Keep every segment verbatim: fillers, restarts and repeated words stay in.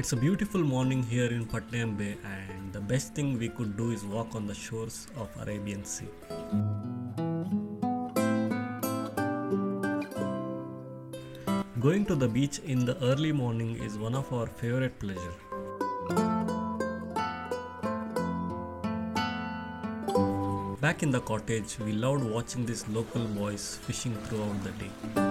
It's a beautiful morning here in Patnem Bay, and the best thing we could do is walk on the shores of Arabian Sea. Going to the beach in the early morning is one of our favorite pleasure. Back in the cottage, we loved watching these local boys fishing throughout the day.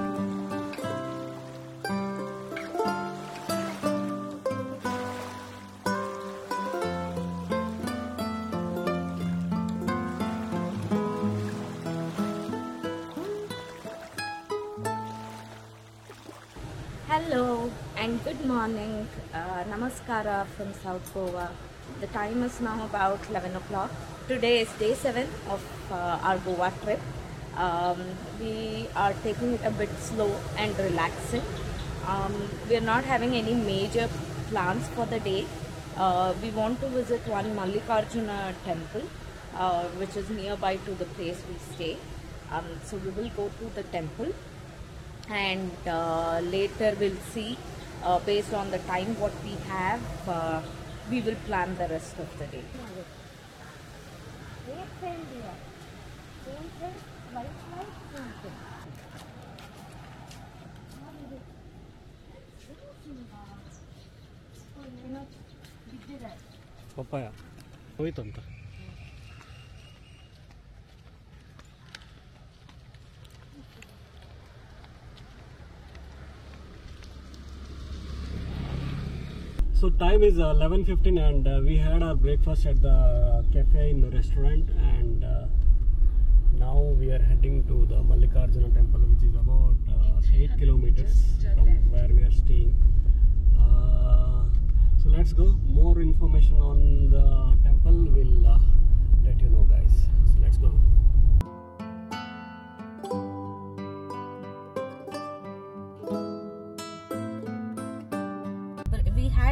Hello and good morning, uh, namaskara from South Goa. The time is now about eleven o'clock. Today is day seven of uh, our Goa trip. Um, we are taking it a bit slow and relaxing. Um, we are not having any major plans for the day. Uh, we want to visit one Mallikarjuna Temple, uh, which is nearby to the place we stay. Um, so we will go to the temple. And uh, later we'll see, uh, based on the time what we have, uh, we will plan the rest of the day. Papaya. Wait on that. So time is eleven fifteen and uh, we had our breakfast at the cafe in the restaurant, and uh, now we are heading to the Mallikarjuna Temple, which is about uh, eight kilometers from where we are staying. Uh, so let's go. More information on the temple will uh, let you know, guys. So let's go.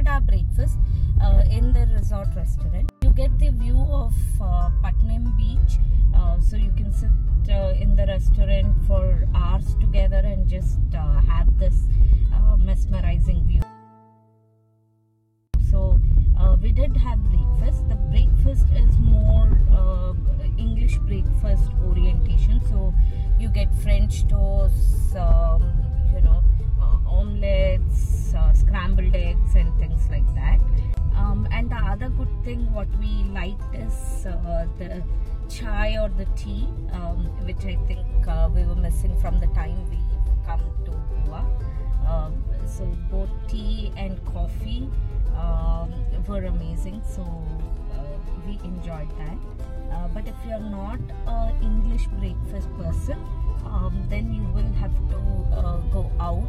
Our breakfast uh, in the resort restaurant. You get the view of uh, Patnem beach, uh, so you can sit uh, in the restaurant for hours together and just uh, have this uh, mesmerizing view. So uh, we did have breakfast. The breakfast is more uh, English breakfast orientation, so you get French toasts, um, you know, uh, omelettes, uh, scrambled eggs and things like that. Um, and the other good thing what we liked is uh, the chai or the tea, um, which I think uh, we were missing from the time we come to Goa. Um, so both tea and coffee um, were amazing, so uh, we enjoyed that. Uh, but if you are not an English breakfast person, um, then you will have to uh, go out.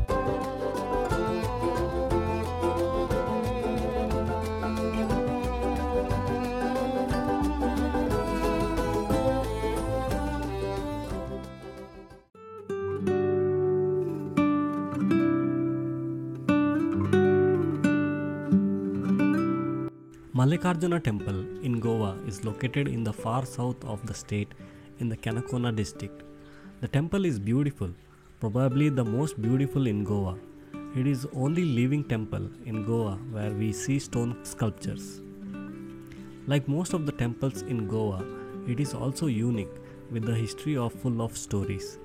Mallikarjuna Temple in Goa is located in the far south of the state in the Canacona district. The temple is beautiful, probably the most beautiful in Goa. It is only living temple in Goa where we see stone sculptures. Like most of the temples in Goa, it is also unique with the history of full of stories.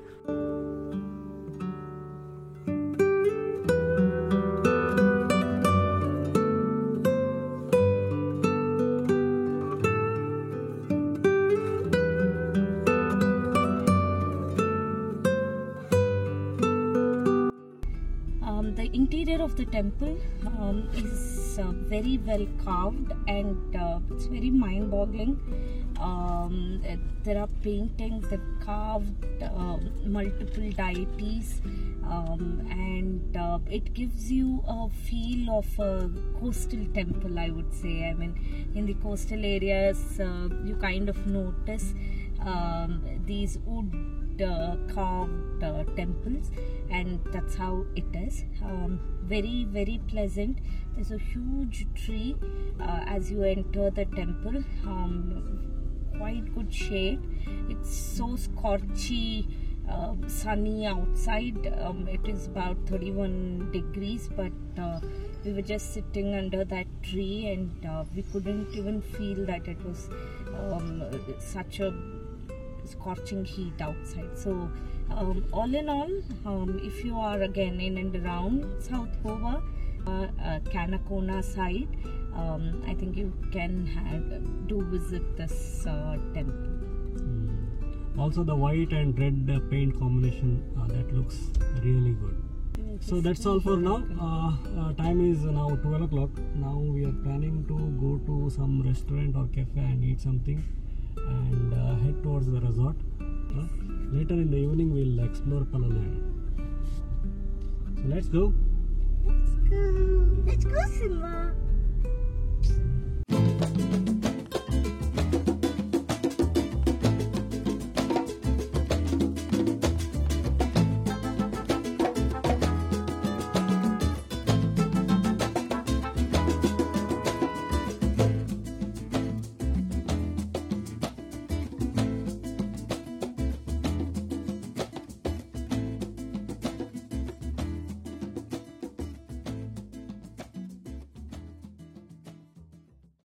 The temple um, is uh, very well carved, and uh, it's very mind-boggling. Um, there are paintings, they've carved uh, multiple deities, um, and uh, it gives you a feel of a coastal temple, I would say. I mean, in the coastal areas, uh, you kind of notice um, these wood uh, carved uh, temples, and that's how it is. Um, very very pleasant. There's a huge tree uh, as you enter the temple, um, quite good shade. It's so scorchy uh, sunny outside. Um, it is about thirty-one degrees, but uh, we were just sitting under that tree, and uh, we couldn't even feel that it was um, such a scorching heat outside. So um, all in all, um, if you are again in and around South Goa, uh, uh, Canacona side, um, I think you can have, do visit this uh, temple. Mm. Also the white and red uh, paint combination, uh, that looks really good. So that's all for now. Uh, uh, time is now twelve o'clock. Now we are planning to go to some restaurant or cafe and eat something, and uh, head towards the resort. Uh, later in the evening we'll explore Palolem. So let's go. Let's go. Let's go, Simba.